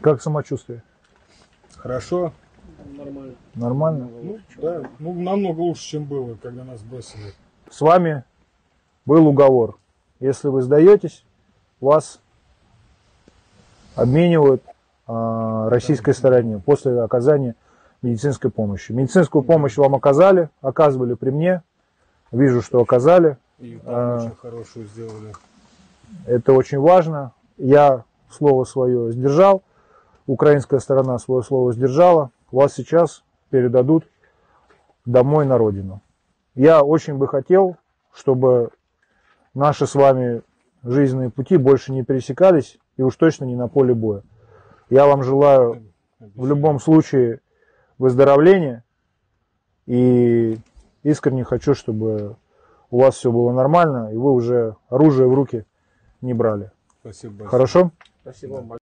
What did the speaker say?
Как самочувствие? Хорошо. Нормально. Нормально? Ну, да, ну, намного лучше, чем было, когда нас бросили. С вами был уговор. Если вы сдаетесь, вас обменивают российской стороне после оказания медицинской помощи. Медицинскую помощь вам оказали, оказывали при мне. Вижу, что оказали. И очень хорошую сделали. Это очень важно. Я слово свое сдержал. Украинская сторона свое слово сдержала. Вас сейчас передадут домой на родину. Я очень бы хотел, чтобы наши с вами жизненные пути больше не пересекались и уж точно не на поле боя. Я вам желаю в любом случае выздоровления и искренне хочу, чтобы у вас все было нормально и вы уже оружие в руки не брали. Спасибо большое. Хорошо? Спасибо вам большое.